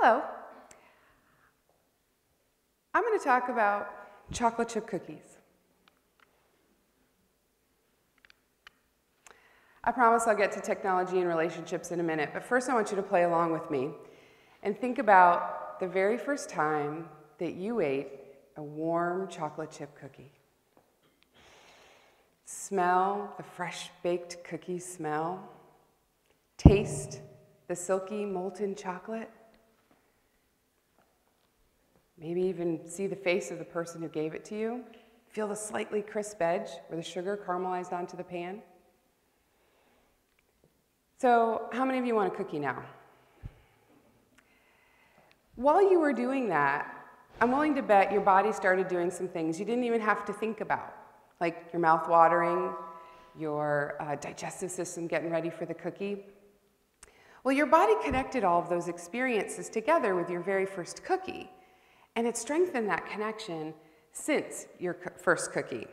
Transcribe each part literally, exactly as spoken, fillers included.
Hello. I'm going to talk about chocolate chip cookies. I promise I'll get to technology and relationships in a minute, but first I want you to play along with me and think about the very first time that you ate a warm chocolate chip cookie. Smell the fresh baked cookie smell. Taste the silky molten chocolate. Maybe even see the face of the person who gave it to you. Feel the slightly crisp edge where the sugar caramelized onto the pan. So, how many of you want a cookie now? While you were doing that, I'm willing to bet your body started doing some things you didn't even have to think about, like your mouth watering, your uh, digestive system getting ready for the cookie. Well, your body connected all of those experiences together with your very first cookie, and it strengthened that connection since your co- first cookie.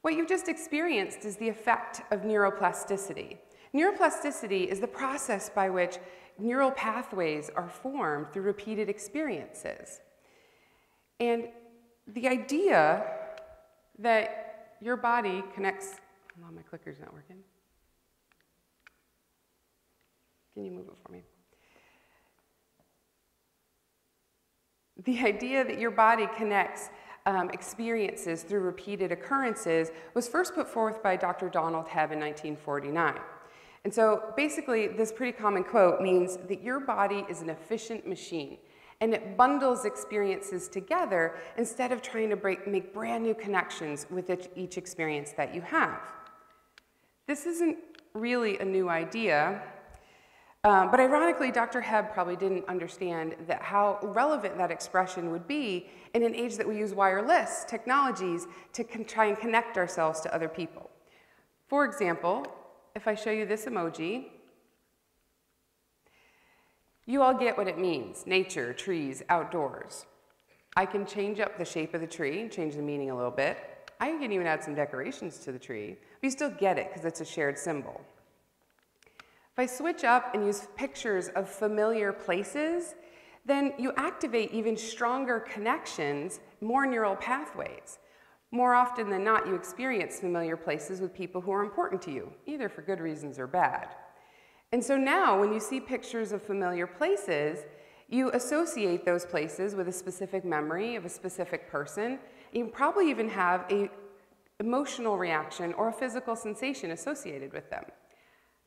What you've just experienced is the effect of neuroplasticity. Neuroplasticity is the process by which neural pathways are formed through repeated experiences. And the idea that your body connects, hold on, my clicker's not working. Can you move it for me? The idea that your body connects um, experiences through repeated occurrences was first put forth by Doctor Donald Hebb in nineteen forty-nine. And so basically, this pretty common quote means that your body is an efficient machine, and it bundles experiences together instead of trying to break, make brand new connections with each, each experience that you have. This isn't really a new idea, um, but ironically, Doctor Hebb probably didn't understand that how relevant that expression would be in an age that we use wireless technologies to con- try and connect ourselves to other people. For example, if I show you this emoji, you all get what it means: nature, trees, outdoors. I can change up the shape of the tree, change the meaning a little bit. I can even add some decorations to the tree, but you still get it because it's a shared symbol. If I switch up and use pictures of familiar places, then you activate even stronger connections, more neural pathways. More often than not, you experience familiar places with people who are important to you, either for good reasons or bad. And so now, when you see pictures of familiar places, you associate those places with a specific memory of a specific person. You probably even have an emotional reaction or a physical sensation associated with them.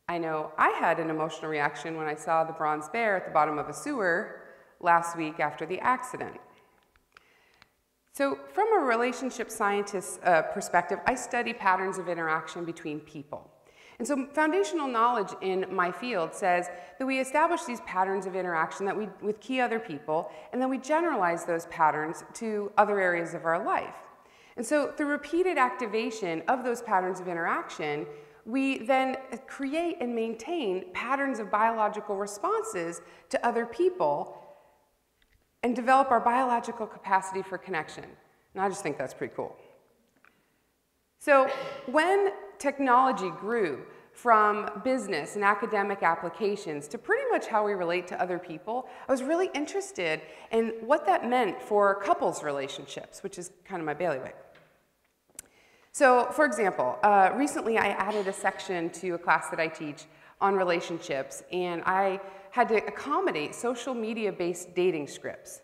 I know I had an emotional reaction when I saw the bronze bear at the bottom of a sewer last week after the accident. So from a relationship scientist's uh, perspective, I study patterns of interaction between people. And so foundational knowledge in my field says that we establish these patterns of interaction that we, with key other people, and then we generalize those patterns to other areas of our life. And so through repeated activation of those patterns of interaction, we then create and maintain patterns of biological responses to other people and develop our biological capacity for connection. And I just think that's pretty cool. So when technology grew from business and academic applications to pretty much how we relate to other people, I was really interested in what that meant for couples relationships, which is kind of my bailiwick. So, for example, uh, recently I added a section to a class that I teach on relationships, and I had to accommodate social media-based dating scripts.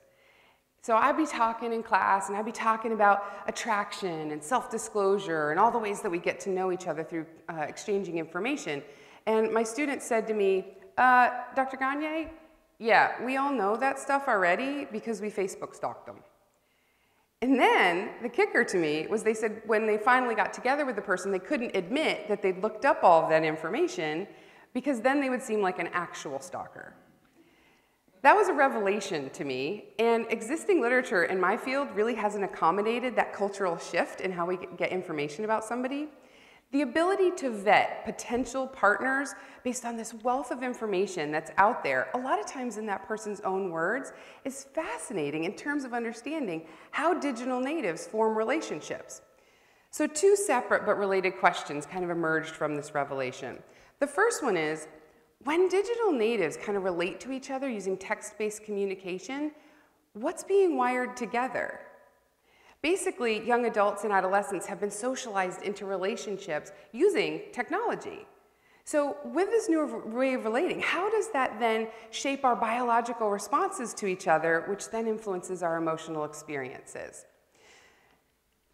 So I'd be talking in class, and I'd be talking about attraction and self-disclosure and all the ways that we get to know each other through uh, exchanging information. And my student said to me, uh, Doctor Gonyea, yeah, we all know that stuff already because we Facebook stalked them. And then the kicker to me was they said when they finally got together with the person, they couldn't admit that they'd looked up all of that information because then they would seem like an actual stalker. That was a revelation to me, and existing literature in my field really hasn't accommodated that cultural shift in how we get information about somebody. The ability to vet potential partners based on this wealth of information that's out there, a lot of times in that person's own words, is fascinating in terms of understanding how digital natives form relationships. So two separate but related questions kind of emerged from this revelation. The first one is, when digital natives kind of relate to each other using text-based communication, what's being wired together? Basically, young adults and adolescents have been socialized into relationships using technology. So with this new way of relating, how does that then shape our biological responses to each other, which then influences our emotional experiences?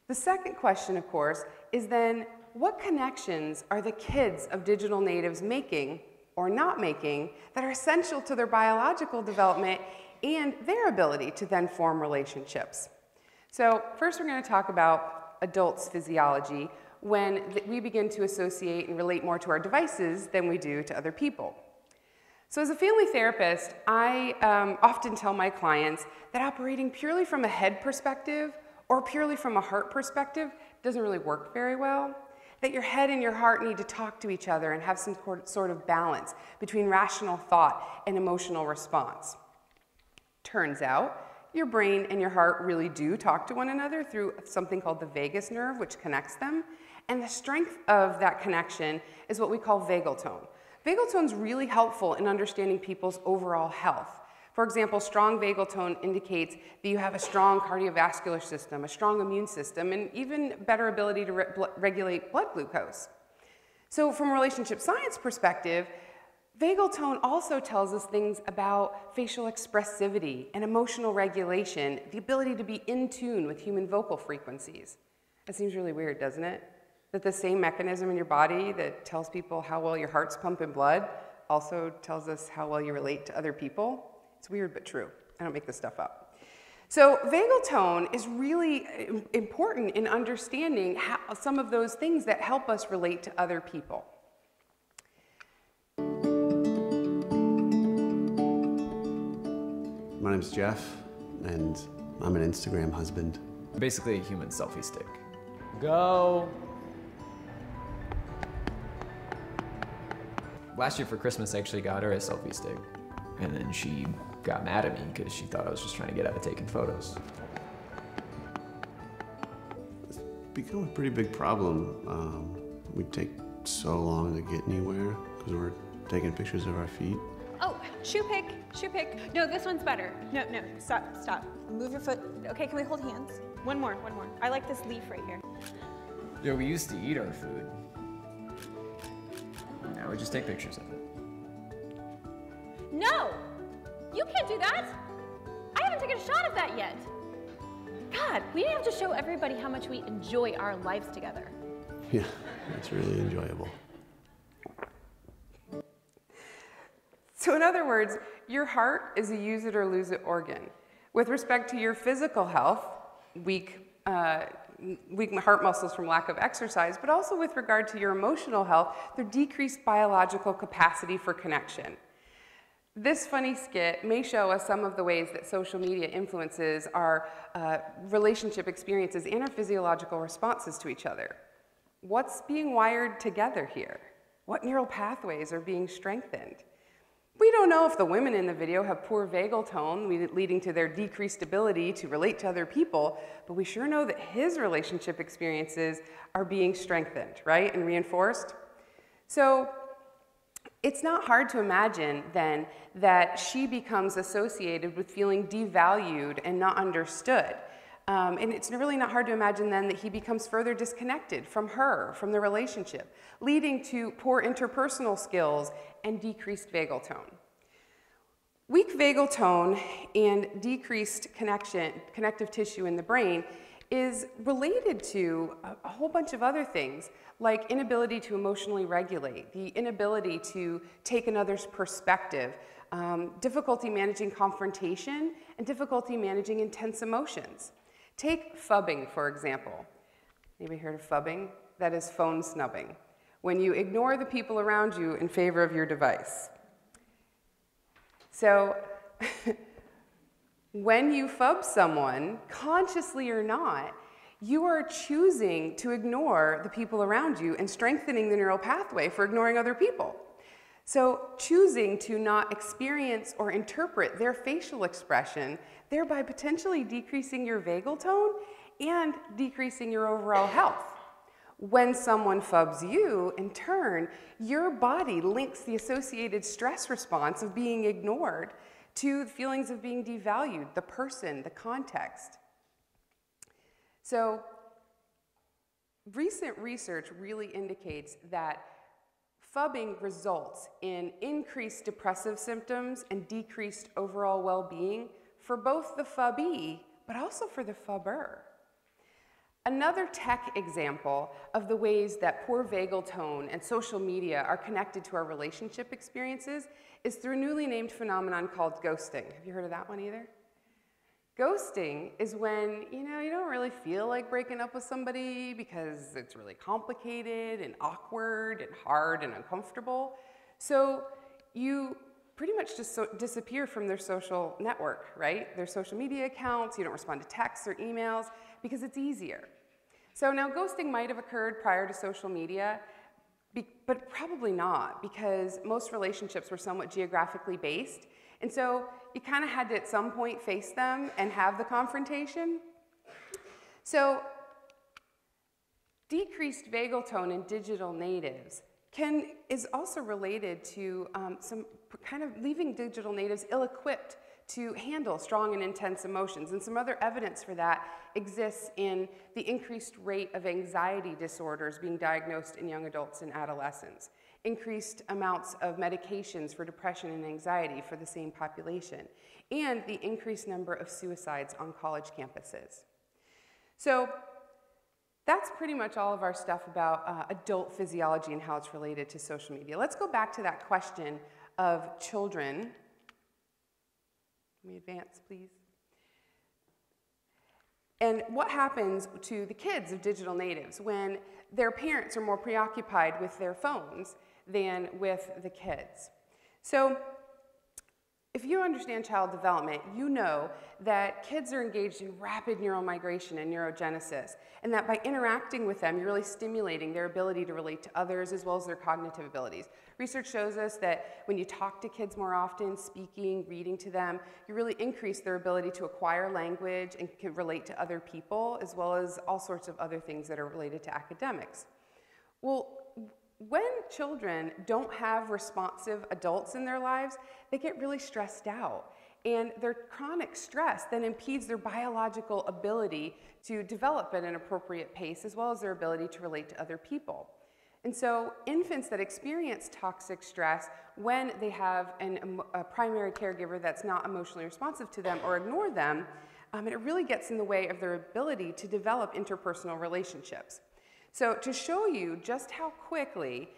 The second question, of course, is then what connections are the kids of digital natives making or not making that are essential to their biological development and their ability to then form relationships? So first we're going to talk about adults' physiology, when we begin to associate and relate more to our devices than we do to other people. So as a family therapist, I um, often tell my clients that operating purely from a head perspective or purely from a heart perspective doesn't really work very well, that your head and your heart need to talk to each other and have some sort of balance between rational thought and emotional response. Turns out, your brain and your heart really do talk to one another through something called the vagus nerve, which connects them. And the strength of that connection is what we call vagal tone. Vagal tone is really helpful in understanding people's overall health. For example, strong vagal tone indicates that you have a strong cardiovascular system, a strong immune system, and even better ability to re- regulate blood glucose. So from a relationship science perspective, vagal tone also tells us things about facial expressivity and emotional regulation, the ability to be in tune with human vocal frequencies. That seems really weird, doesn't it? That the same mechanism in your body that tells people how well your heart's pumping blood also tells us how well you relate to other people. It's weird but true. I don't make this stuff up. So vagal tone is really important in understanding how some of those things that help us relate to other people. My name's Jeff, and I'm an Instagram husband. Basically a human selfie stick. Go! Last year for Christmas, I actually got her a selfie stick. And then she got mad at me because she thought I was just trying to get out of taking photos. It's become a pretty big problem. Um, we take so long to get anywhere because we're taking pictures of our feet. Oh, shoe pick, shoe pick. No, this one's better. No, no, stop, stop. Move your foot. Okay, can we hold hands? One more, one more. I like this leaf right here. Yeah, we used to eat our food. Now we just take pictures of it. No! You can't do that! I haven't taken a shot of that yet. God, we have to show everybody how much we enjoy our lives together. Yeah, that's really enjoyable. So in other words, your heart is a use it or lose it organ. With respect to your physical health, weak, uh, weak heart muscles from lack of exercise, but also with regard to your emotional health, their decreased biological capacity for connection. This funny skit may show us some of the ways that social media influences our uh, relationship experiences and our physiological responses to each other. What's being wired together here? What neural pathways are being strengthened? We don't know if the women in the video have poor vagal tone, leading to their decreased ability to relate to other people, but we sure know that his relationship experiences are being strengthened, right, and reinforced. So it's not hard to imagine, then, that she becomes associated with feeling devalued and not understood. Um, and it's really not hard to imagine then that he becomes further disconnected from her, from the relationship, leading to poor interpersonal skills and decreased vagal tone. Weak vagal tone and decreased connection, connective tissue in the brain is related to a, a whole bunch of other things, like inability to emotionally regulate, the inability to take another's perspective, um, difficulty managing confrontation, and difficulty managing intense emotions. Take phubbing, for example. Anybody heard of phubbing? That is phone snubbing, when you ignore the people around you in favor of your device. So when you phub someone, consciously or not, you are choosing to ignore the people around you and strengthening the neural pathway for ignoring other people. So choosing to not experience or interpret their facial expression, thereby potentially decreasing your vagal tone and decreasing your overall health. when someone phubs you, in turn, your body links the associated stress response of being ignored to feelings of being devalued, the person, the context. So recent research really indicates that phubbing results in increased depressive symptoms and decreased overall well-being for both the phubbee, but also for the phubber. Another tech example of the ways that poor vagal tone and social media are connected to our relationship experiences is through a newly named phenomenon called ghosting. Have you heard of that one either? Ghosting is when, you know, you don't really feel like breaking up with somebody because it's really complicated and awkward and hard and uncomfortable. So you pretty much just so disappear from their social network, right? Their social media accounts, you don't respond to texts or emails because it's easier. So now ghosting might have occurred prior to social media, but probably not, because most relationships were somewhat geographically based. And so you kind of had to at some point face them and have the confrontation. So decreased vagal tone in digital natives can, is also related to um, some kind of leaving digital natives ill-equipped to handle strong and intense emotions. And some other evidence for that exists in the increased rate of anxiety disorders being diagnosed in young adults and adolescents, increased amounts of medications for depression and anxiety for the same population, and the increased number of suicides on college campuses. So that's pretty much all of our stuff about uh, adult physiology and how it's related to social media. Let's go back to that question of children. Let me advance, please. And what happens to the kids of digital natives when their parents are more preoccupied with their phones than with the kids? So if you understand child development, you know that kids are engaged in rapid neural migration and neurogenesis, and that by interacting with them, you're really stimulating their ability to relate to others as well as their cognitive abilities. Research shows us that when you talk to kids more often, speaking, reading to them, you really increase their ability to acquire language and can relate to other people, as well as all sorts of other things that are related to academics. Well, when children don't have responsive adults in their lives, they get really stressed out. And their chronic stress then impedes their biological ability to develop at an appropriate pace, as well as their ability to relate to other people. And so infants that experience toxic stress when they have an, a primary caregiver that's not emotionally responsive to them or ignore them, um, and it really gets in the way of their ability to develop interpersonal relationships. So to show you just how quickly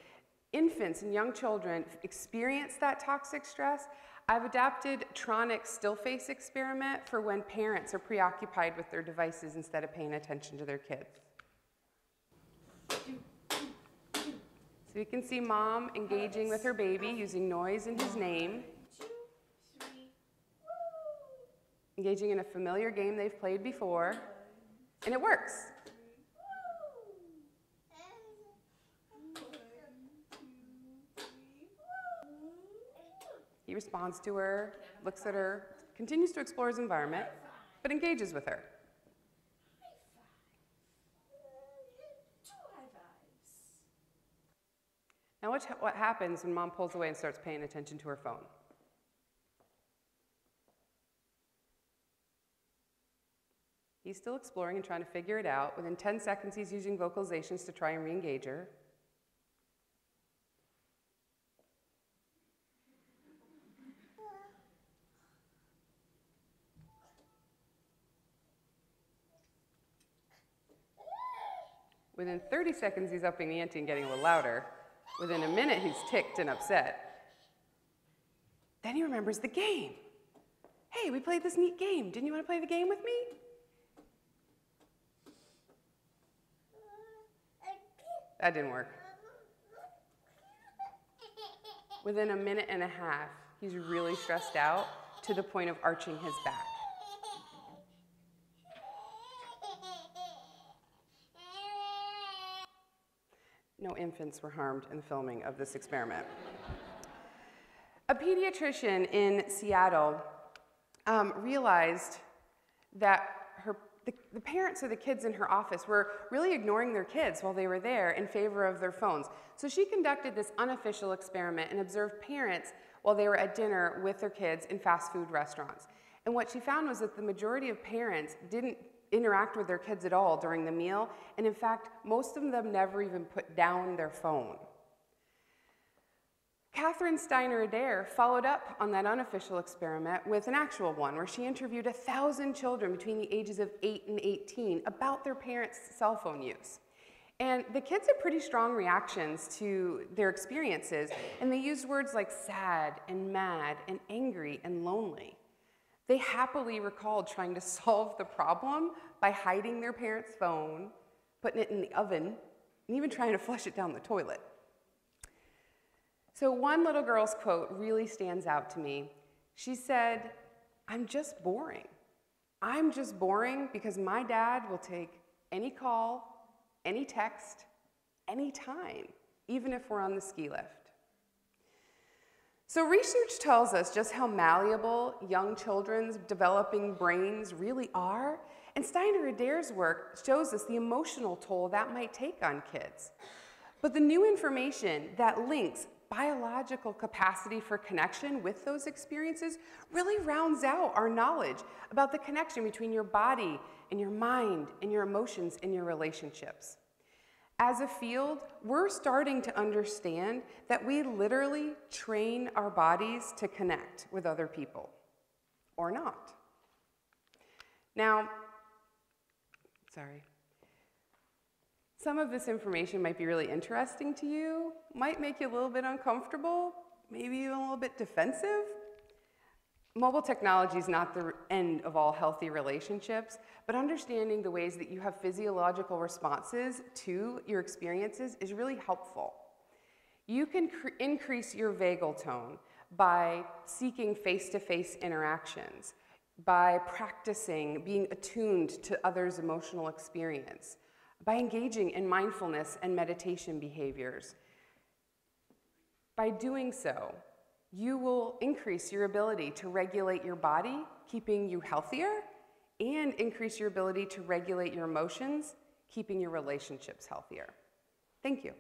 infants and young children experience that toxic stress, I've adapted Tronick's still face experiment for when parents are preoccupied with their devices instead of paying attention to their kids. So you can see mom engaging with her baby using noise in his name, engaging in a familiar game they've played before, and it works. He responds to her, looks at her, continues to explore his environment, but engages with her. Now watch what happens when mom pulls away and starts paying attention to her phone. He's still exploring and trying to figure it out. Within ten seconds, he's using vocalizations to try and re-engage her. Within thirty seconds, he's upping the ante and getting a little louder. Within a minute, he's ticked and upset. Then he remembers the game. Hey, we played this neat game. Didn't you want to play the game with me? That didn't work. Within a minute and a half, he's really stressed out to the point of arching his back. No infants were harmed in the filming of this experiment. A pediatrician in Seattle um, realized that her the, the parents of the kids in her office were really ignoring their kids while they were there in favor of their phones. So she conducted this unofficial experiment and observed parents while they were at dinner with their kids in fast food restaurants. And what she found was that the majority of parents didn't interact with their kids at all during the meal, and in fact, most of them never even put down their phone. Catherine Steiner-Adair followed up on that unofficial experiment with an actual one where she interviewed one thousand children between the ages of eight and eighteen about their parents' cell phone use. And the kids had pretty strong reactions to their experiences, and they used words like sad and mad and angry and lonely. They happily recalled trying to solve the problem by hiding their parents' phone, putting it in the oven, and even trying to flush it down the toilet. So one little girl's quote really stands out to me. She said, "I'm just boring. I'm just boring because my dad will take any call, any text, any time, even if we're on the ski lift." So research tells us just how malleable young children's developing brains really are, and Steiner-Adair's work shows us the emotional toll that might take on kids. But the new information that links biological capacity for connection with those experiences really rounds out our knowledge about the connection between your body and your mind and your emotions and your relationships. As a field, we're starting to understand that we literally train our bodies to connect with other people, or not. Now, sorry. Some of this information might be really interesting to you, might make you a little bit uncomfortable, maybe even a little bit defensive. Mobile technology is not the end of all healthy relationships, but understanding the ways that you have physiological responses to your experiences is really helpful. You can increase your vagal tone by seeking face-to-face interactions, by practicing being attuned to others' emotional experience, by engaging in mindfulness and meditation behaviors. By doing so, you will increase your ability to regulate your body, keeping you healthier, and increase your ability to regulate your emotions, keeping your relationships healthier. Thank you.